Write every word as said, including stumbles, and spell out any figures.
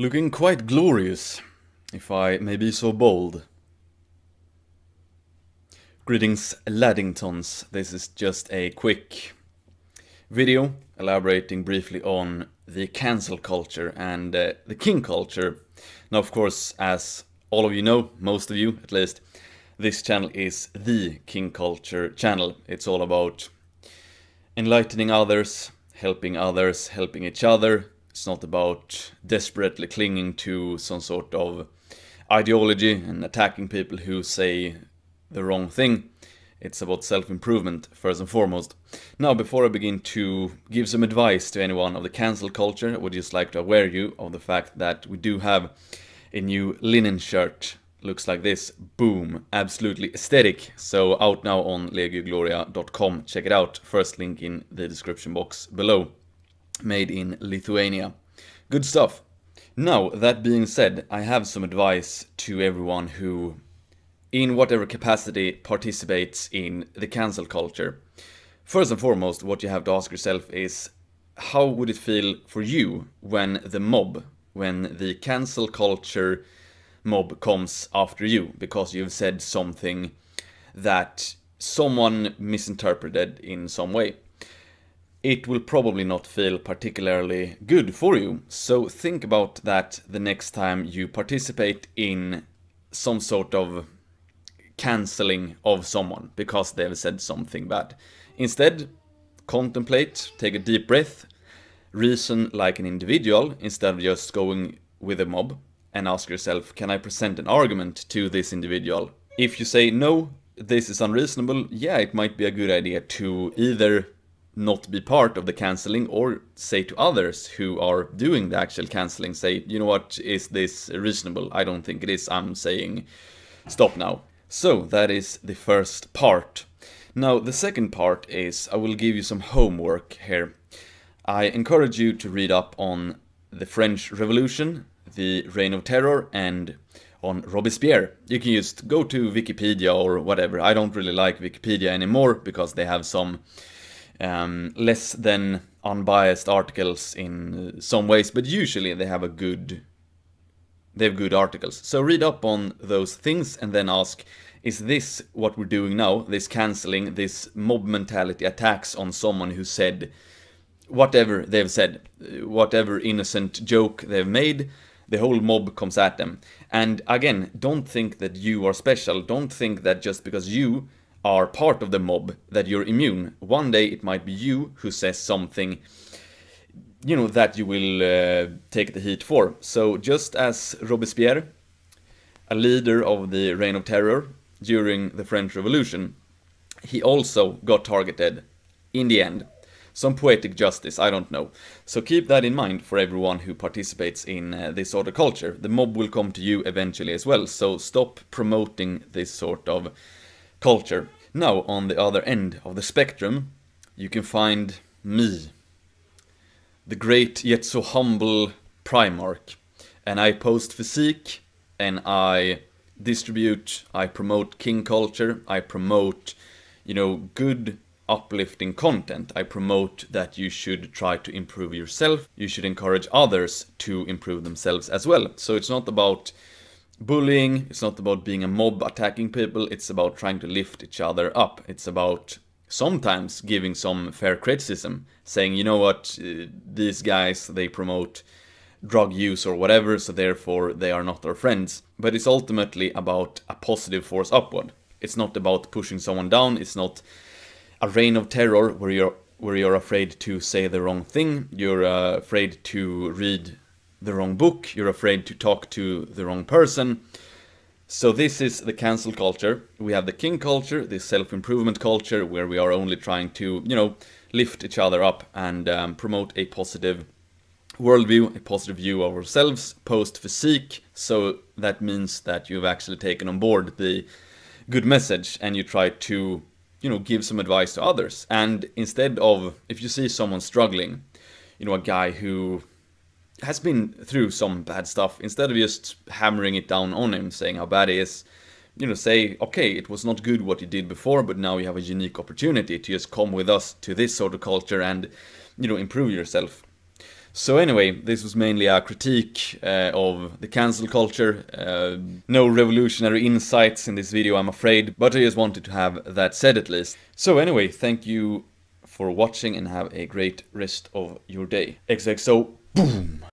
Looking quite glorious, if I may be so bold. Greetings, Laddingtons. This is just a quick video elaborating briefly on the cancel culture and uh, the king culture. Now, of course, as all of you know, most of you at least, this channel is the king culture channel. It's all about enlightening others, helping others, helping each other. It's not about desperately clinging to some sort of ideology and attacking people who say the wrong thing. It's about self-improvement, first and foremost. Now, before I begin to give some advice to anyone of the cancel culture, I would just like to aware you of the fact that we do have a new linen shirt. Looks like this. Boom. Absolutely aesthetic. So, out now on legio gloria dot com. Check it out. First link in the description box below. Made in Lithuania. Good stuff. Now, that being said, I have some advice to everyone who, in whatever capacity, participates in the cancel culture. First and foremost, what you have to ask yourself is, how would it feel for you when the mob, when the cancel culture mob comes after you, because you've said something that someone misinterpreted in some way? It will probably not feel particularly good for you, so think about that the next time you participate in some sort of cancelling of someone because they've said something bad. Instead, contemplate, take a deep breath, reason like an individual instead of just going with a mob, and ask yourself, can I present an argument to this individual? If you say, no, this is unreasonable, yeah, it might be a good idea to either not be part of the cancelling, or say to others who are doing the actual cancelling, say, you know what, is this reasonable? I don't think it is. I'm saying stop now. So that is the first part. Now the second part is, I will give you some homework here. I encourage you to read up on the French Revolution, the Reign of Terror, and on Robespierre. You can just go to Wikipedia or whatever. I don't really like Wikipedia anymore because they have some Um, less than unbiased articles in some ways, but usually they have a good, they have good articles. So read up on those things and then ask, is this what we're doing now, this cancelling, this mob mentality attacks on someone who said whatever they've said, whatever innocent joke they've made, the whole mob comes at them. And again, don't think that you are special, don't think that just because you are part of the mob that you're immune. One day it might be you who says something, you know, that you will uh, take the heat for. So just as Robespierre, a leader of the Reign of Terror during the French Revolution, he also got targeted in the end. Some poetic justice, I don't know. So keep that in mind for everyone who participates in uh, this sort of culture. The mob will come to you eventually as well, so stop promoting this sort of culture. Now, on the other end of the spectrum, you can find me, the great yet so humble Primarch, and I post physique, and I distribute, I promote king culture, I promote, you know, good uplifting content, I promote that you should try to improve yourself, you should encourage others to improve themselves as well. So it's not about bullying, it's not about being a mob attacking people, it's about trying to lift each other up. It's about sometimes giving some fair criticism, saying, you know what, these guys, they promote drug use or whatever, so therefore they are not our friends. But it's ultimately about a positive force upward. It's not about pushing someone down, it's not a reign of terror where you're, where you're afraid to say the wrong thing, you're uh, afraid to read the wrong book, you're afraid to talk to the wrong person. So this is the cancel culture. We have the king culture, this self-improvement culture, where we are only trying to, you know, lift each other up and um, promote a positive worldview, a positive view of ourselves, post physique. So that means that you've actually taken on board the good message and you try to, you know, give some advice to others. And instead of, if you see someone struggling, you know, a guy who has been through some bad stuff, instead of just hammering it down on him, saying how bad he is, you know, say, okay, it was not good what you did before, but now you have a unique opportunity to just come with us to this sort of culture and, you know, improve yourself. So anyway, this was mainly a critique uh, of the cancel culture. Uh, no revolutionary insights in this video, I'm afraid, but I just wanted to have that said at least. So anyway, thank you for watching and have a great rest of your day. X X O, boom!